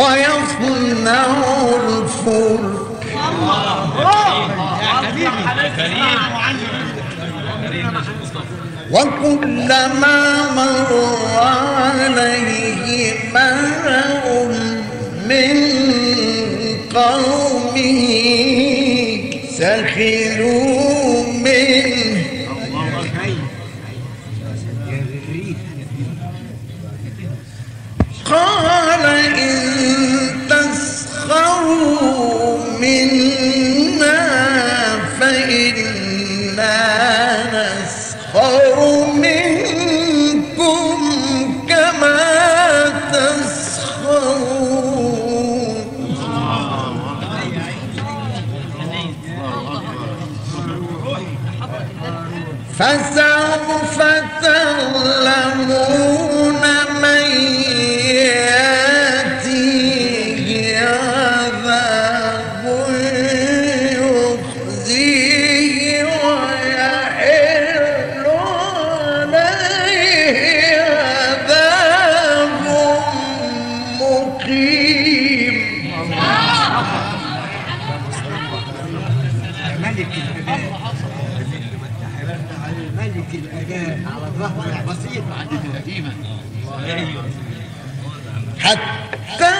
ويصنع الفلك. وكلما مر عليه ملأ من قومه سخروا منه. قال إن تسخروا منا فإنا نسخر منكم كما تسخرون. فسوف تعلمون من حتى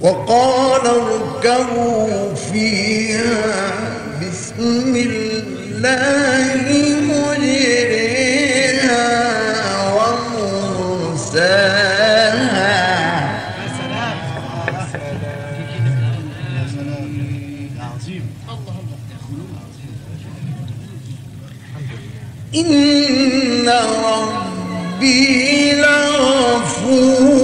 وقال اركبوا فيها بسم الله مجريها ومرساها. يا سلام يا سلام عظيم. إن ربي لغفور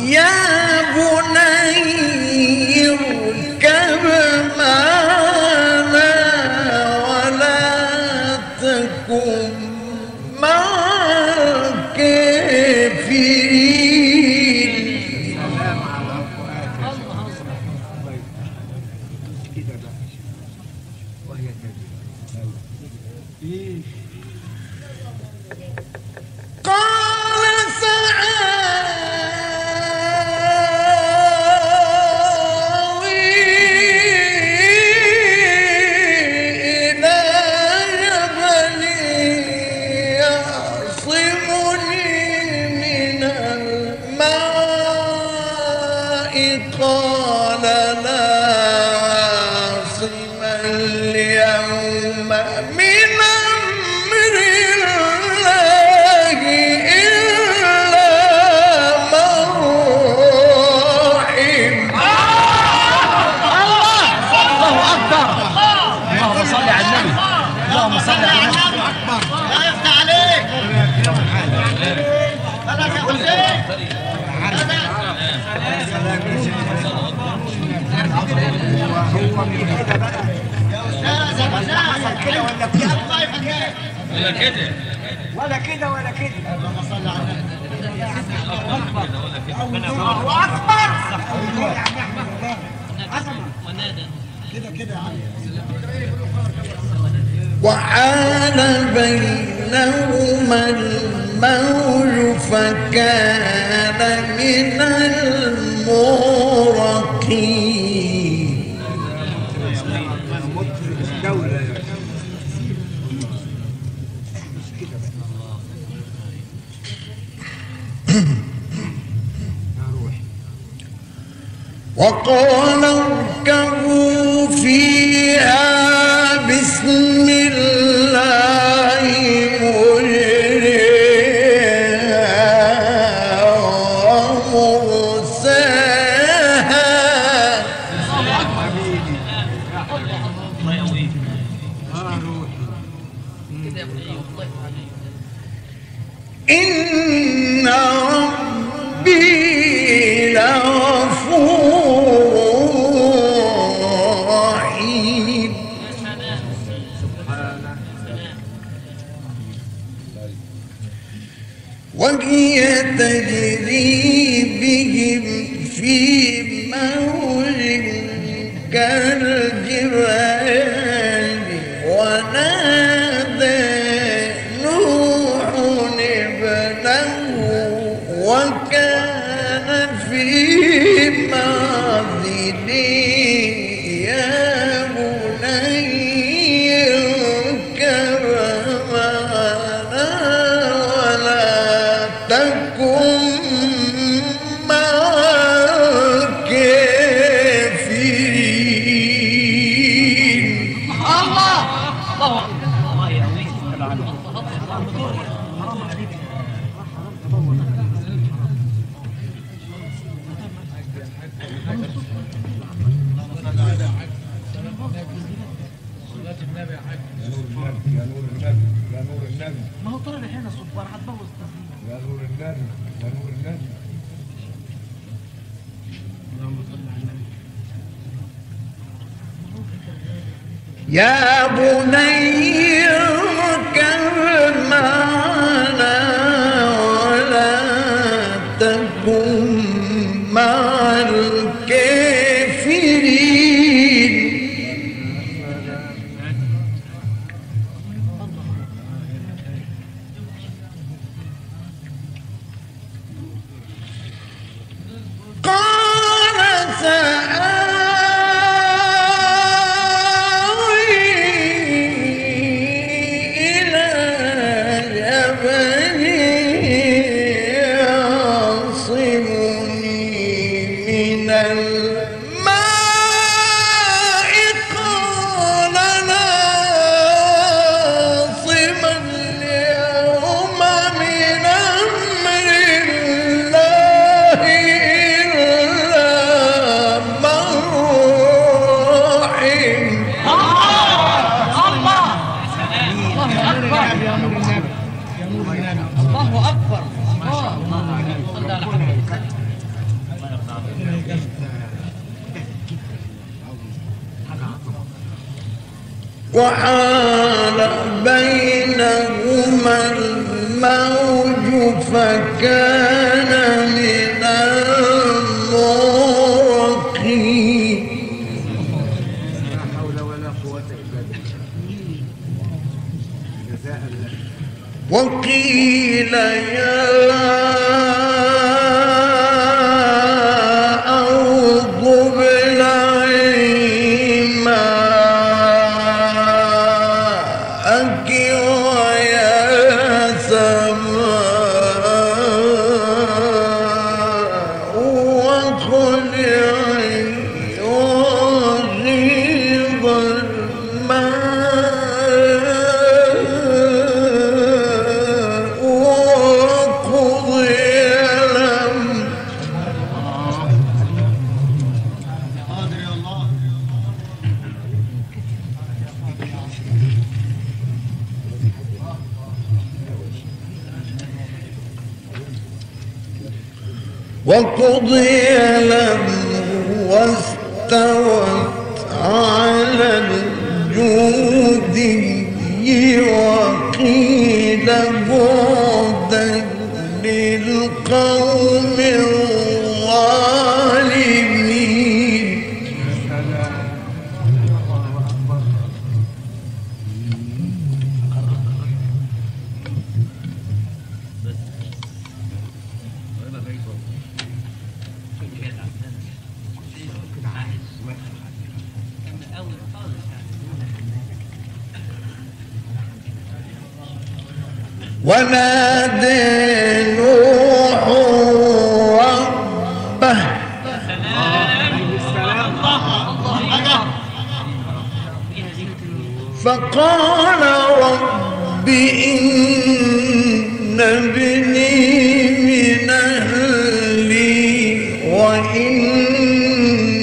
يا بني اركب معنا كده بقى وهي كده. ايه ولا كده ولا كده ولا كده. اللهم صل على النبي. اكبر ولا كده الله اكبر. الله اكبر كده كده يا علي. وعال بينهما الموج فكان من المغرقين. وقال اركبوا فيها بسم الله مجريها ومرساها. إن ربي لغفور. وهي تجري بهم في موج كالجبال ونادى نوح ابنه وكان في معزل يا يا بني اركب معنا ولا تكن مع الكافرين. وحال بينهما الموج فكان من المغرقين. قوة إلا بالله جزاء الله. وقيل يا أرض ابلعي ماءك ويا سماء واقلعي وغيظ الماء وقضي الأمر. وقضي الأمر واستوت على الجودي وقيل بعدا للقوم الظالمين. ونادى نوح ربه فقال رب إن ابني من أهلي وإن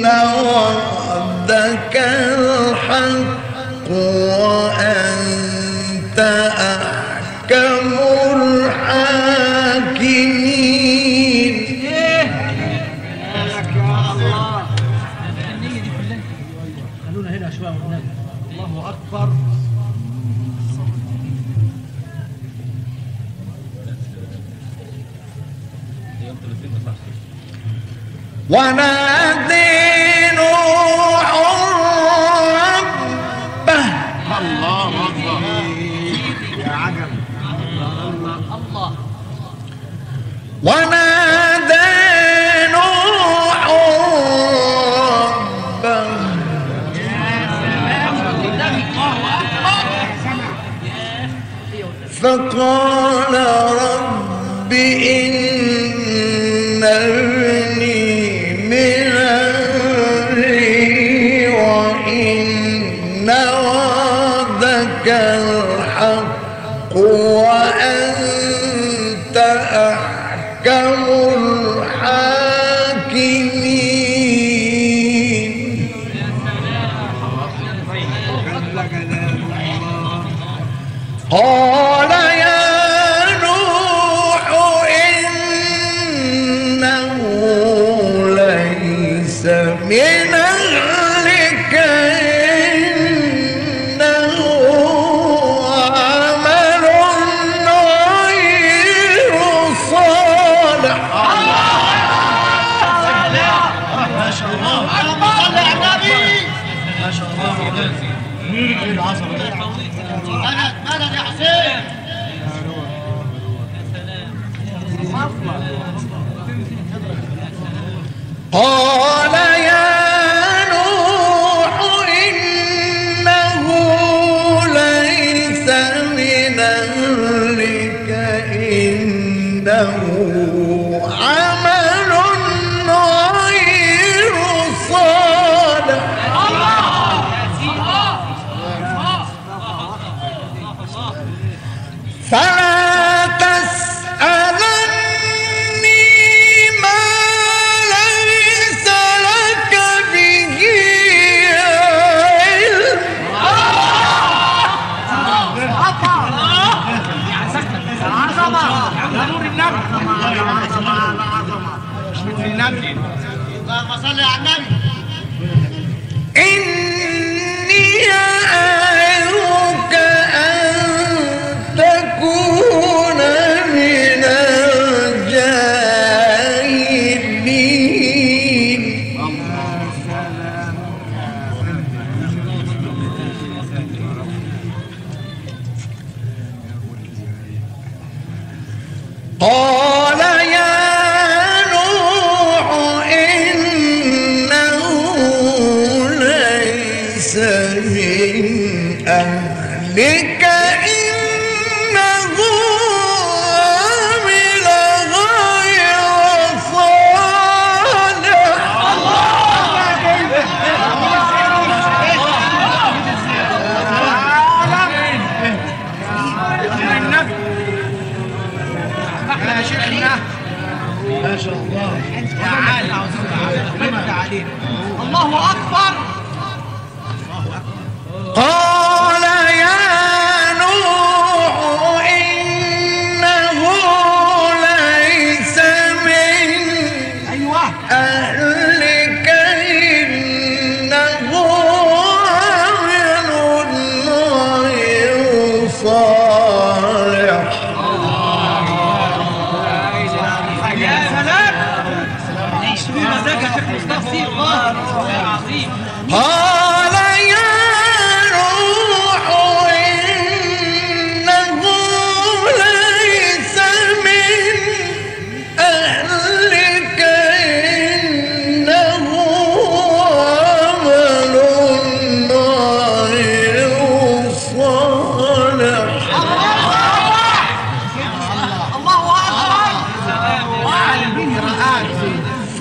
وعدك الحق وأنت أحكم الحاكمين. الله أكبر. ونادي نوح ربه. الله أكبر يا عجب. الله ونادى نوح ربه فقال رب إن ابني من أهلي وإن وعدك الحق وأنت أحكم الحاكمين. قال يا نوح إنه ليس من أهلك إنه عمل غير صالح. ما شاء الله ما شاء الله. مدد يا حسين. قال يا نوح إنه ليس من أهلك إنه عمل غير صالح. فلا تسألني ما ليس من أهلك إنه عمل غير صالح. الله يا شيخنا ما شاء الله، تعال رد علينا. الله أكبر. قال يا نوح إنه ليس من أهلك إنه عمل غير صالح. يا سلام يشترون مزاج يا شيخ مصطفى. الله العظيم.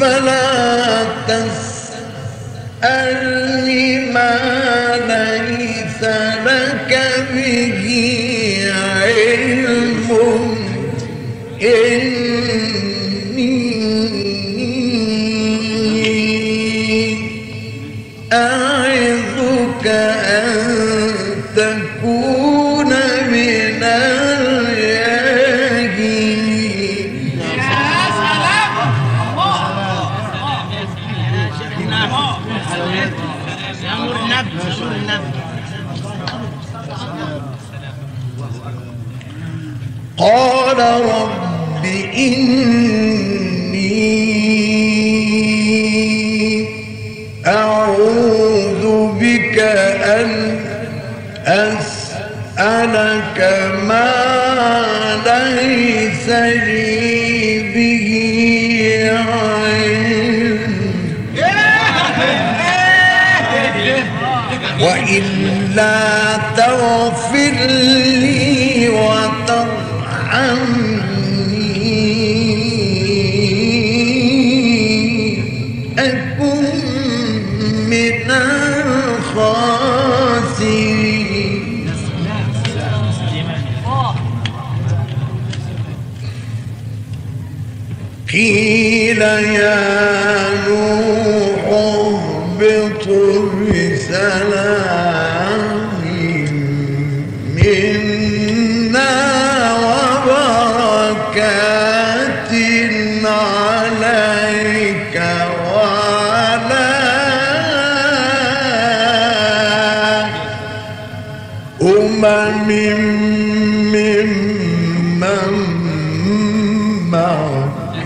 فلا تسألني ما ليس لك به علم إني أعظك أن تكون من قال رب إني أعوذ بك أن أسألك ما ليس لي به علم وإلا تغفر لي وترحمني أكن من الخاسرين. قيل يا نوح اهبط بسلام عليك وعلى أمم ممن معك.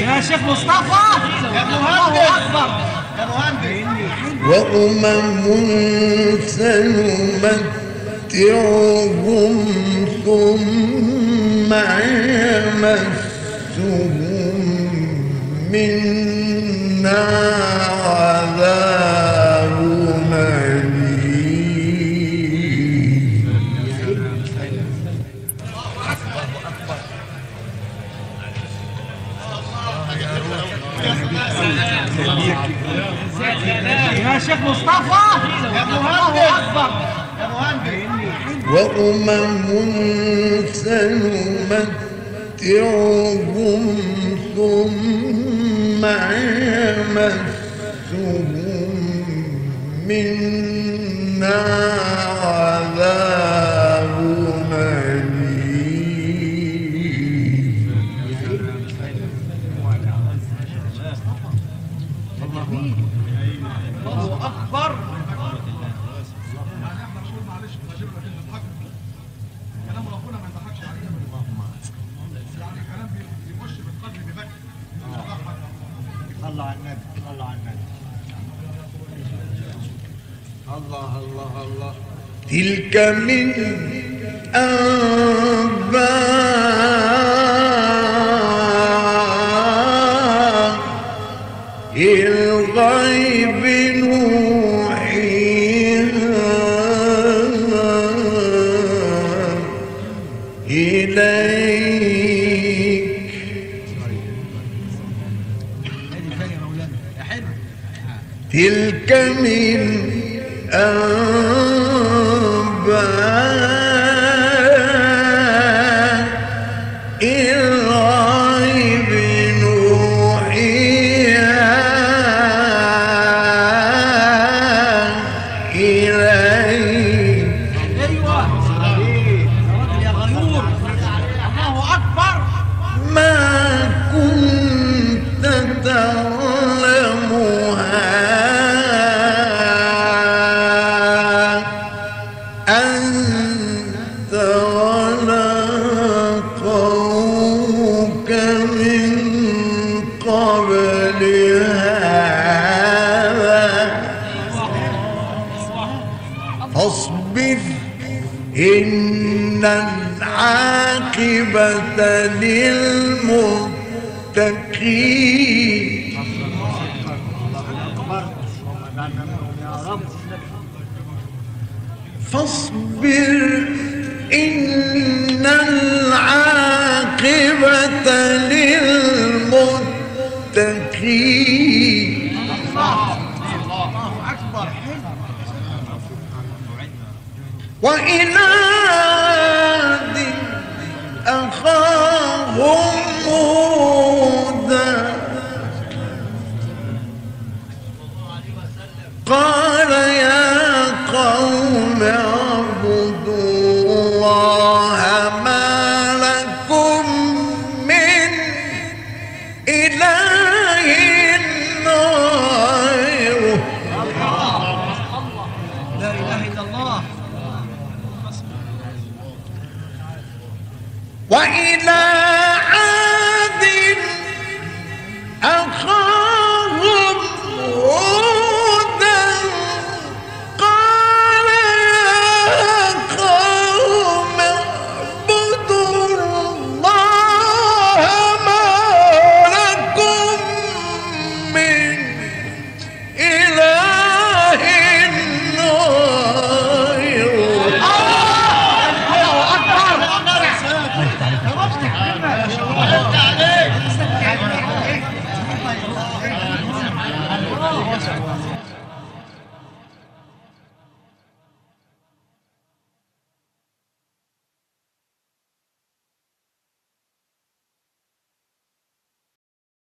يا شيخ مصطفى يا مهندس وأمم سنمتعهم ثم يمسهم منا عذاب أليم. يا شيخ مصطفى يا مهندس وأمم سنمتعهم ثم يمسهم منا عذاب أليم. الله أكبر. الله النبي الله النبي الله الله الله. تلك من أنباء الغيب نوحيها إليك. تلك من أنباء الغيب نوحيها إليك. الله أكبر. ما كنت تعلمها أنت ولا قومك من قبل هذا، فاصبر إن العاقبة للمتقين. فاصبر إن العاقبة للمتقين. الله أكبر. وإلى عاد أخاهم هودا قال يا قوم اعبدوا الله ما لكم من إله غيره. لا إله إلا الله. وإلى عاد أخاهم